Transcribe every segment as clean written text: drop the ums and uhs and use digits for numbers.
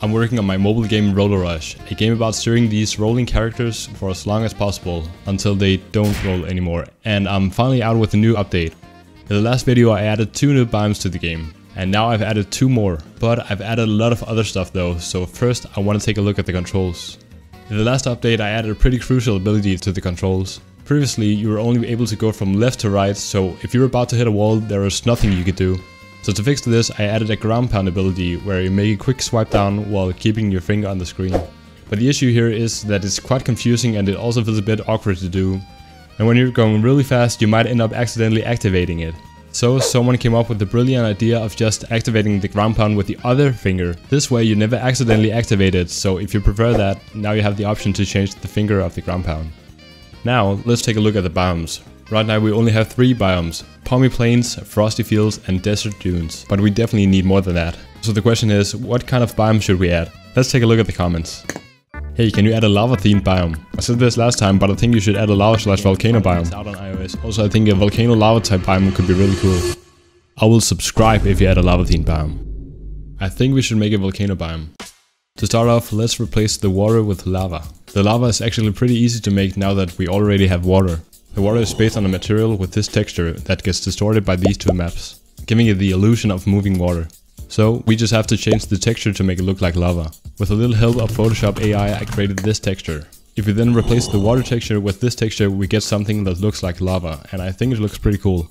I'm working on my mobile game Roller Rush, a game about steering these rolling characters for as long as possible, until they don't roll anymore, and I'm finally out with a new update. In the last video I added 2 new biomes to the game, and now I've added 2 more, but I've added a lot of other stuff though, so first I want to take a look at the controls. In the last update I added a pretty crucial ability to the controls. Previously you were only able to go from left to right, so if you were about to hit a wall there was nothing you could do. So to fix this, I added a ground pound ability where you make a quick swipe down while keeping your finger on the screen. But the issue here is that it's quite confusing and it also feels a bit awkward to do. And when you're going really fast, you might end up accidentally activating it. So someone came up with the brilliant idea of just activating the ground pound with the other finger. This way you never accidentally activate it, so if you prefer that, now you have the option to change the finger of the ground pound. Now let's take a look at the biomes. Right now we only have 3 biomes, Palmy Plains, Frosty Fields and Desert Dunes, but we definitely need more than that. So the question is, what kind of biome should we add? Let's take a look at the comments. Hey, can you add a lava themed biome? I said this last time, but I think you should add a lava/volcano biome. Out on iOS. Also, I think a volcano lava type biome could be really cool. I will subscribe if you add a lava themed biome. I think we should make a volcano biome. To start off, let's replace the water with lava. The lava is actually pretty easy to make now that we already have water. The water is based on a material with this texture that gets distorted by these 2 maps, giving it the illusion of moving water. So we just have to change the texture to make it look like lava. With a little help of Photoshop AI, I created this texture. If we then replace the water texture with this texture, we get something that looks like lava, and I think it looks pretty cool.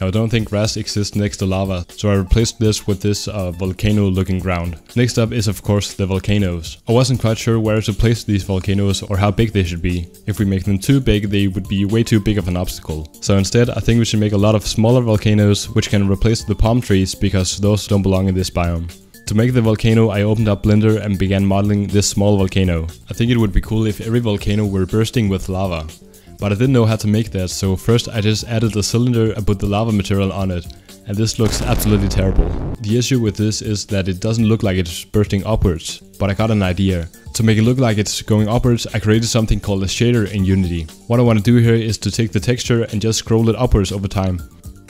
Now I don't think grass exists next to lava, so I replaced this with this volcano looking ground. Next up is of course the volcanoes. I wasn't quite sure where to place these volcanoes or how big they should be. If we make them too big, they would be way too big of an obstacle. So instead I think we should make a lot of smaller volcanoes which can replace the palm trees because those don't belong in this biome. To make the volcano I opened up Blender and began modeling this small volcano. I think it would be cool if every volcano were bursting with lava. But I didn't know how to make that, so first I just added a cylinder and put the lava material on it, and this looks absolutely terrible. The issue with this is that it doesn't look like it's bursting upwards, but I got an idea. To make it look like it's going upwards, I created something called a shader in Unity. What I want to do here is to take the texture and just scroll it upwards over time.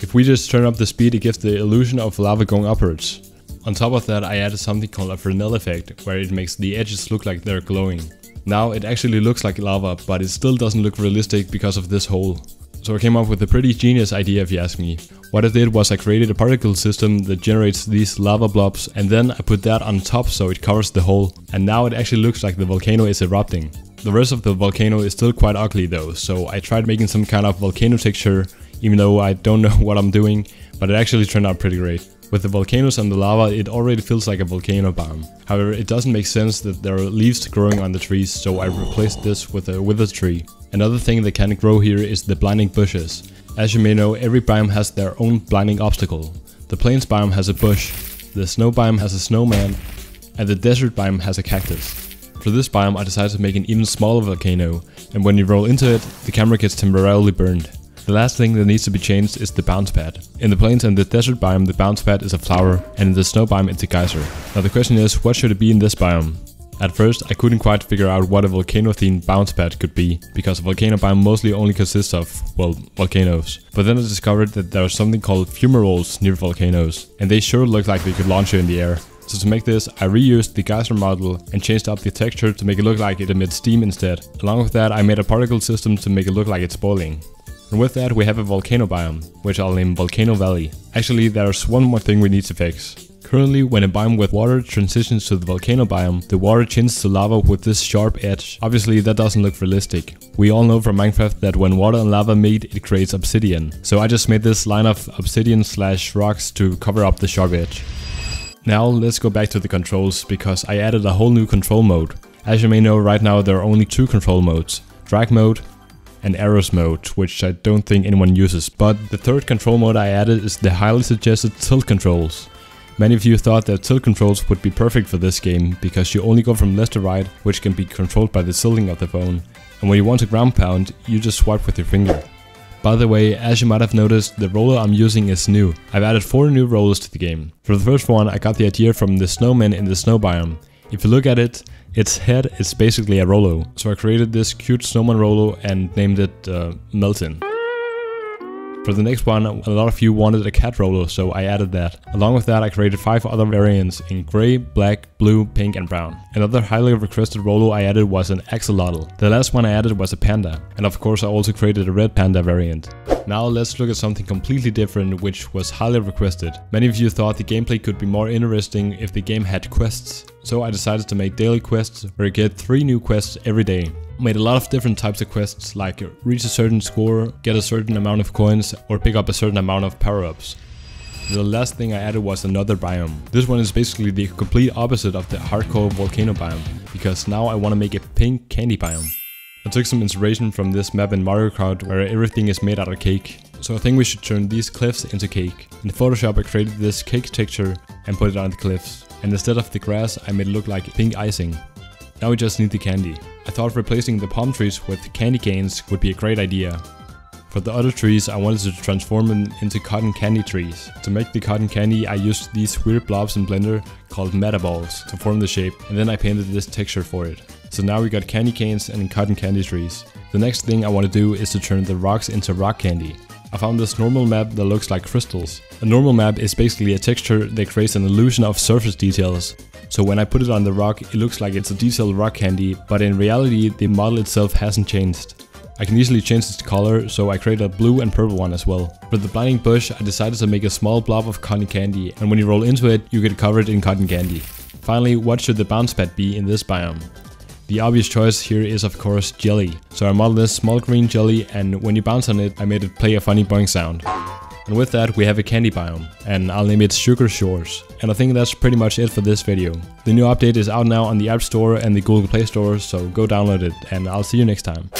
If we just turn up the speed, it gives the illusion of lava going upwards. On top of that I added something called a Fresnel effect, where it makes the edges look like they're glowing. Now it actually looks like lava, but it still doesn't look realistic because of this hole. So I came up with a pretty genius idea if you ask me. What I did was I created a particle system that generates these lava blobs, and then I put that on top so it covers the hole, and now it actually looks like the volcano is erupting. The rest of the volcano is still quite ugly though, so I tried making some kind of volcano texture, even though I don't know what I'm doing, but it actually turned out pretty great. With the volcanoes and the lava, it already feels like a volcano biome. However, it doesn't make sense that there are leaves growing on the trees, so I replaced this with a wither tree. Another thing that can grow here is the blinding bushes. As you may know, every biome has their own blinding obstacle. The plains biome has a bush, the snow biome has a snowman, and the desert biome has a cactus. For this biome, I decided to make an even smaller volcano, and when you roll into it, the camera gets temporarily burned. The last thing that needs to be changed is the bounce pad. In the plains and the desert biome, the bounce pad is a flower, and in the snow biome it's a geyser. Now the question is, what should it be in this biome? At first I couldn't quite figure out what a volcano themed bounce pad could be, because a volcano biome mostly only consists of, well, volcanoes. But then I discovered that there was something called fumaroles near volcanoes, and they sure looked like they could launch you in the air. So to make this, I reused the geyser model and changed up the texture to make it look like it emits steam instead. Along with that I made a particle system to make it look like it's boiling. And with that we have a volcano biome, which I'll name Volcano Valley. Actually, there's one more thing we need to fix. Currently, when a biome with water transitions to the volcano biome, the water changes to lava with this sharp edge. Obviously that doesn't look realistic. We all know from Minecraft that when water and lava meet, it creates obsidian. So I just made this line of obsidian/rocks to cover up the sharp edge. Now let's go back to the controls, because I added a whole new control mode. As you may know, right now there are only 2 control modes, drag mode and arrows mode, which I don't think anyone uses. But the third control mode I added is the highly suggested tilt controls. Many of you thought that tilt controls would be perfect for this game, because you only go from left to right, which can be controlled by the tilting of the phone. And when you want to ground pound, you just swipe with your finger. By the way, as you might have noticed, the roller I'm using is new. I've added 4 new rollers to the game. For the first one, I got the idea from the snowman in the snow biome. If you look at it, its head is basically a Rolo. So I created this cute snowman Rolo and named it Milton. For the next one, a lot of you wanted a cat roller, so I added that. Along with that, I created 5 other variants in grey, black, blue, pink and brown. Another highly requested roller I added was an axolotl. The last one I added was a panda. And of course I also created a red panda variant. Now let's look at something completely different, which was highly requested. Many of you thought the gameplay could be more interesting if the game had quests. So I decided to make daily quests, where you get 3 new quests every day. Made a lot of different types of quests, like reach a certain score, get a certain amount of coins, or pick up a certain amount of power-ups. The last thing I added was another biome. This one is basically the complete opposite of the hardcore volcano biome, because now I want to make a pink candy biome. I took some inspiration from this map in Mario Kart, where everything is made out of cake. So I think we should turn these cliffs into cake. In Photoshop I created this cake texture and put it on the cliffs. And instead of the grass I made it look like pink icing. Now we just need the candy. I thought replacing the palm trees with candy canes would be a great idea. For the other trees I wanted to transform them into cotton candy trees. To make the cotton candy I used these weird blobs in Blender called meta balls to form the shape, and then I painted this texture for it. So now we got candy canes and cotton candy trees. The next thing I want to do is to turn the rocks into rock candy. I found this normal map that looks like crystals. A normal map is basically a texture that creates an illusion of surface details. So when I put it on the rock, it looks like it's a detailed rock candy, but in reality the model itself hasn't changed. I can easily change its color, so I created a blue and purple one as well. For the blinding bush, I decided to make a small blob of cotton candy, and when you roll into it, you get covered in cotton candy. Finally, what should the bounce pad be in this biome? The obvious choice here is of course jelly. So I modeled this small green jelly, and when you bounce on it I made it play a funny boing sound. And with that we have a candy biome, and I'll name it Sugar Shores. And I think that's pretty much it for this video. The new update is out now on the App Store and the Google Play Store, so go download it, and I'll see you next time.